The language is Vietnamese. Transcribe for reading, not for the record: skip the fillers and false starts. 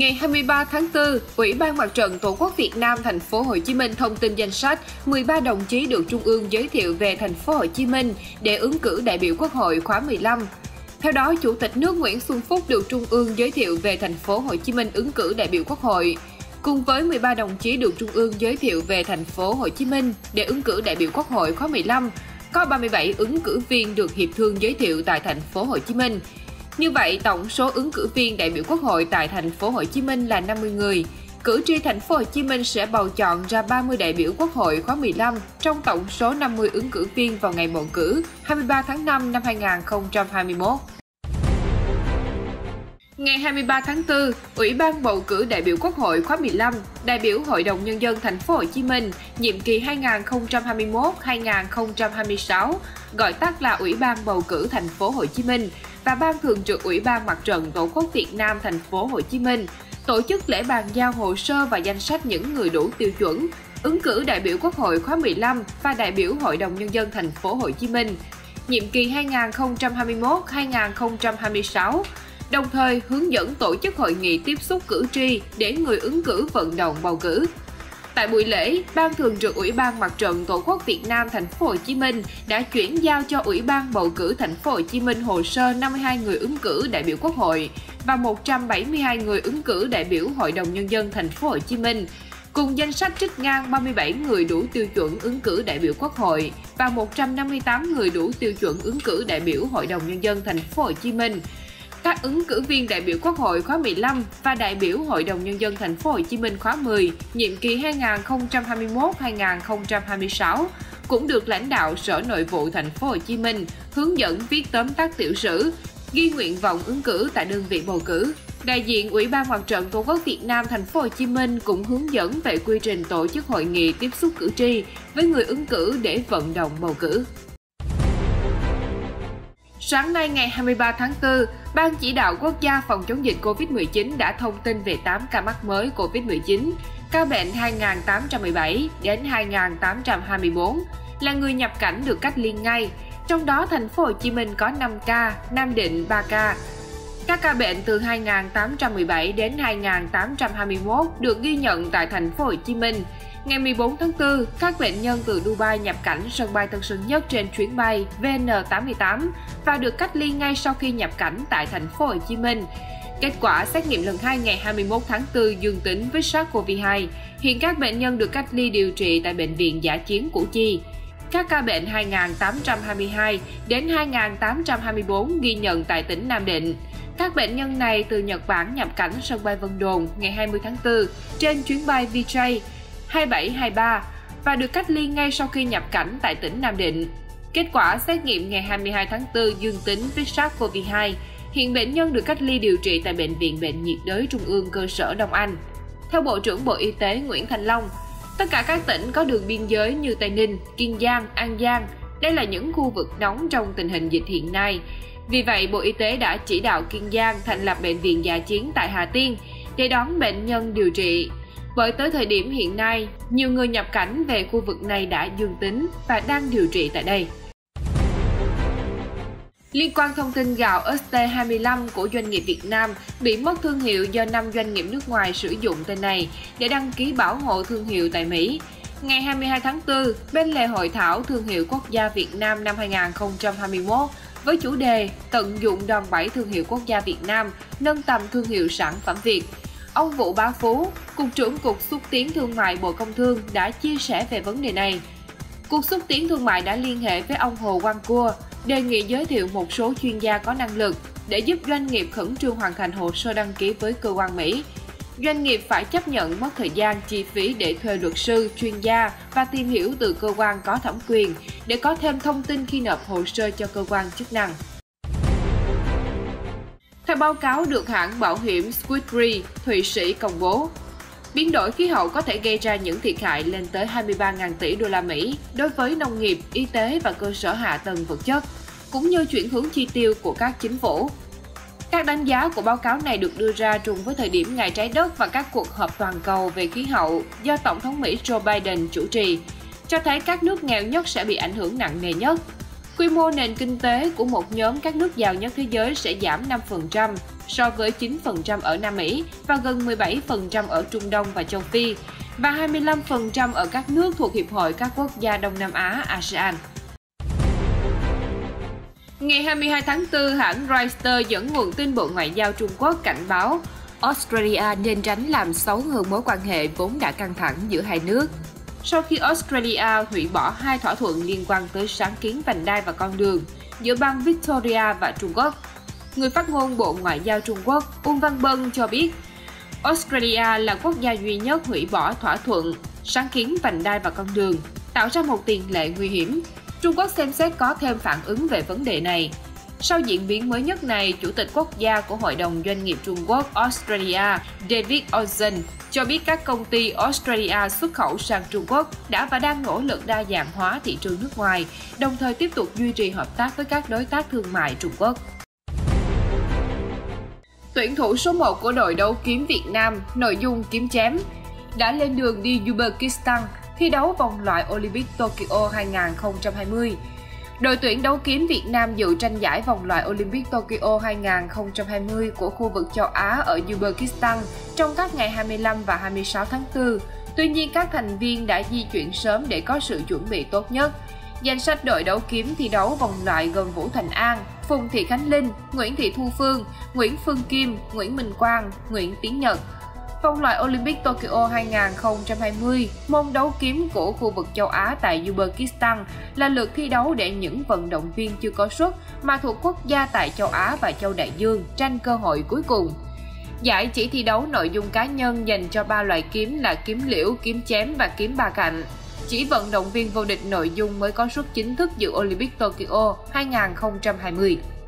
Ngày 23 tháng 4, Ủy ban Mặt trận Tổ quốc Việt Nam Thành phố Hồ Chí Minh thông tin danh sách 13 đồng chí được Trung ương giới thiệu về Thành phố Hồ Chí Minh để ứng cử đại biểu Quốc hội khóa 15. Theo đó, Chủ tịch nước Nguyễn Xuân Phúc được Trung ương giới thiệu về Thành phố Hồ Chí Minh ứng cử đại biểu Quốc hội, cùng với 13 đồng chí được Trung ương giới thiệu về Thành phố Hồ Chí Minh để ứng cử đại biểu Quốc hội khóa 15. Có 37 ứng cử viên được hiệp thương giới thiệu tại Thành phố Hồ Chí Minh. Như vậy, tổng số ứng cử viên đại biểu Quốc hội tại Thành phố Hồ Chí Minh là 50 người. Cử tri Thành phố Hồ Chí Minh sẽ bầu chọn ra 30 đại biểu Quốc hội khóa 15 trong tổng số 50 ứng cử viên vào ngày bầu cử 23 tháng 5 năm 2021. Ngày 23 tháng 4, Ủy ban bầu cử đại biểu Quốc hội khóa 15, đại biểu Hội đồng Nhân dân Thành phố Hồ Chí Minh nhiệm kỳ 2021-2026, gọi tắt là Ủy ban bầu cử Thành phố Hồ Chí Minh, và Ban Thường trực Ủy ban Mặt trận Tổ quốc Việt Nam Thành phố Hồ Chí Minh tổ chức lễ bàn giao hồ sơ và danh sách những người đủ tiêu chuẩn ứng cử đại biểu Quốc hội khóa 15 và đại biểu Hội đồng Nhân dân Thành phố Hồ Chí Minh nhiệm kỳ 2021-2026. Đồng thời hướng dẫn tổ chức hội nghị tiếp xúc cử tri để người ứng cử vận động bầu cử. Tại buổi lễ, Ban Thường trực Ủy ban Mặt trận Tổ quốc Việt Nam Thành phố Hồ Chí Minh đã chuyển giao cho Ủy ban bầu cử Thành phố Hồ Chí Minh hồ sơ 52 người ứng cử đại biểu Quốc hội và 172 người ứng cử đại biểu Hội đồng Nhân dân Thành phố Hồ Chí Minh, cùng danh sách trích ngang 37 người đủ tiêu chuẩn ứng cử đại biểu Quốc hội và 158 người đủ tiêu chuẩn ứng cử đại biểu Hội đồng Nhân dân Thành phố Hồ Chí Minh. Các ứng cử viên đại biểu Quốc hội khóa 15 và đại biểu Hội đồng Nhân dân Thành phố Hồ Chí Minh khóa 10, nhiệm kỳ 2021-2026 cũng được lãnh đạo Sở Nội vụ Thành phố Hồ Chí Minh hướng dẫn viết tóm tắt tiểu sử, ghi nguyện vọng ứng cử tại đơn vị bầu cử. Đại diện Ủy ban Mặt trận Tổ quốc Việt Nam Thành phố Hồ Chí Minh cũng hướng dẫn về quy trình tổ chức hội nghị tiếp xúc cử tri với người ứng cử để vận động bầu cử. Sáng nay ngày 23 tháng 4, Ban Chỉ đạo Quốc gia phòng chống dịch COVID-19 đã thông tin về 8 ca mắc mới COVID-19, ca bệnh 2.817 đến 2.824 là người nhập cảnh được cách ly ngay, trong đó Thành phố Hồ Chí Minh có 5 ca, Nam Định 3 ca. Các ca bệnh từ 2.817 đến 2.821 được ghi nhận tại Thành phố Hồ Chí Minh. Ngày 14 tháng 4, các bệnh nhân từ Dubai nhập cảnh sân bay Tân Sơn Nhất trên chuyến bay VN88 và được cách ly ngay sau khi nhập cảnh tại Thành phố Hồ Chí Minh. Kết quả xét nghiệm lần 2 ngày 21 tháng 4 dương tính với SARS-CoV-2. Hiện các bệnh nhân được cách ly điều trị tại Bệnh viện Dã chiến Củ Chi. Các ca bệnh 2.822 đến 2.824 ghi nhận tại tỉnh Nam Định. Các bệnh nhân này từ Nhật Bản nhập cảnh sân bay Vân Đồn ngày 20 tháng 4 trên chuyến bay Vietjet 2723 và được cách ly ngay sau khi nhập cảnh tại tỉnh Nam Định. Kết quả xét nghiệm ngày 22 tháng 4 dương tính với SARS-CoV-2. Hiện bệnh nhân được cách ly điều trị tại Bệnh viện Bệnh nhiệt đới Trung ương cơ sở Đông Anh. Theo Bộ trưởng Bộ Y tế Nguyễn Thành Long, tất cả các tỉnh có đường biên giới như Tây Ninh, Kiên Giang, An Giang, đây là những khu vực nóng trong tình hình dịch hiện nay. Vì vậy, Bộ Y tế đã chỉ đạo Kiên Giang thành lập Bệnh viện Dã chiến tại Hà Tiên để đón bệnh nhân điều trị. Bởi tới thời điểm hiện nay, nhiều người nhập cảnh về khu vực này đã dương tính và đang điều trị tại đây. Liên quan thông tin gạo ST25 của doanh nghiệp Việt Nam bị mất thương hiệu do 5 doanh nghiệp nước ngoài sử dụng tên này để đăng ký bảo hộ thương hiệu tại Mỹ. Ngày 22 tháng 4, bên lề hội thảo Thương hiệu Quốc gia Việt Nam năm 2021 với chủ đề Tận dụng đòn bẩy thương hiệu quốc gia Việt Nam, nâng tầm thương hiệu sản phẩm Việt, ông Vũ Bá Phú, Cục trưởng Cục Xúc tiến Thương mại Bộ Công Thương đã chia sẻ về vấn đề này. Cục Xúc tiến Thương mại đã liên hệ với ông Hồ Quang Cua, đề nghị giới thiệu một số chuyên gia có năng lực để giúp doanh nghiệp khẩn trương hoàn thành hồ sơ đăng ký với cơ quan Mỹ. Doanh nghiệp phải chấp nhận mất thời gian chi phí để thuê luật sư, chuyên gia và tìm hiểu từ cơ quan có thẩm quyền để có thêm thông tin khi nộp hồ sơ cho cơ quan chức năng. Theo báo cáo được hãng bảo hiểm Swiss Re, Thụy Sĩ công bố, biến đổi khí hậu có thể gây ra những thiệt hại lên tới 23.000 tỷ đô la Mỹ đối với nông nghiệp, y tế và cơ sở hạ tầng vật chất, cũng như chuyển hướng chi tiêu của các chính phủ. Các đánh giá của báo cáo này được đưa ra trùng với thời điểm Ngày Trái đất và các cuộc họp toàn cầu về khí hậu do Tổng thống Mỹ Joe Biden chủ trì, cho thấy các nước nghèo nhất sẽ bị ảnh hưởng nặng nề nhất. Quy mô nền kinh tế của một nhóm các nước giàu nhất thế giới sẽ giảm 5% so với 9% ở Nam Mỹ và gần 17% ở Trung Đông và Châu Phi và 25% ở các nước thuộc Hiệp hội các quốc gia Đông Nam Á ASEAN. Ngày 22 tháng 4, hãng Reuters dẫn nguồn tin Bộ Ngoại giao Trung Quốc cảnh báo Australia nên tránh làm xấu hơn mối quan hệ vốn đã căng thẳng giữa hai nước. Sau khi Australia hủy bỏ hai thỏa thuận liên quan tới sáng kiến vành đai và con đường giữa bang Victoria và Trung Quốc, người phát ngôn Bộ Ngoại giao Trung Quốc Uông Văn Bân cho biết Australia là quốc gia duy nhất hủy bỏ thỏa thuận sáng kiến vành đai và con đường, tạo ra một tiền lệ nguy hiểm. Trung Quốc xem xét có thêm phản ứng về vấn đề này. Sau diễn biến mới nhất này, Chủ tịch Quốc gia của Hội đồng Doanh nghiệp Trung Quốc Australia David Ozen cho biết các công ty Australia xuất khẩu sang Trung Quốc đã và đang nỗ lực đa dạng hóa thị trường nước ngoài, đồng thời tiếp tục duy trì hợp tác với các đối tác thương mại Trung Quốc. Tuyển thủ số 1 của đội đấu kiếm Việt Nam, nội dung kiếm chém, đã lên đường đi Uzbekistan thi đấu vòng loại Olympic Tokyo 2020. Đội tuyển đấu kiếm Việt Nam dự tranh giải vòng loại Olympic Tokyo 2020 của khu vực châu Á ở Uzbekistan trong các ngày 25 và 26 tháng 4. Tuy nhiên, các thành viên đã di chuyển sớm để có sự chuẩn bị tốt nhất. Danh sách đội đấu kiếm thi đấu vòng loại gồm Vũ Thành An, Phùng Thị Khánh Linh, Nguyễn Thị Thu Phương, Nguyễn Phương Kim, Nguyễn Minh Quang, Nguyễn Tiến Nhật. Vòng loại Olympic Tokyo 2020, môn đấu kiếm của khu vực châu Á tại Uzbekistan là lượt thi đấu để những vận động viên chưa có suất mà thuộc quốc gia tại châu Á và châu Đại Dương tranh cơ hội cuối cùng. Giải chỉ thi đấu nội dung cá nhân dành cho 3 loại kiếm là kiếm liễu, kiếm chém và kiếm ba cạnh. Chỉ vận động viên vô địch nội dung mới có suất chính thức dự Olympic Tokyo 2020.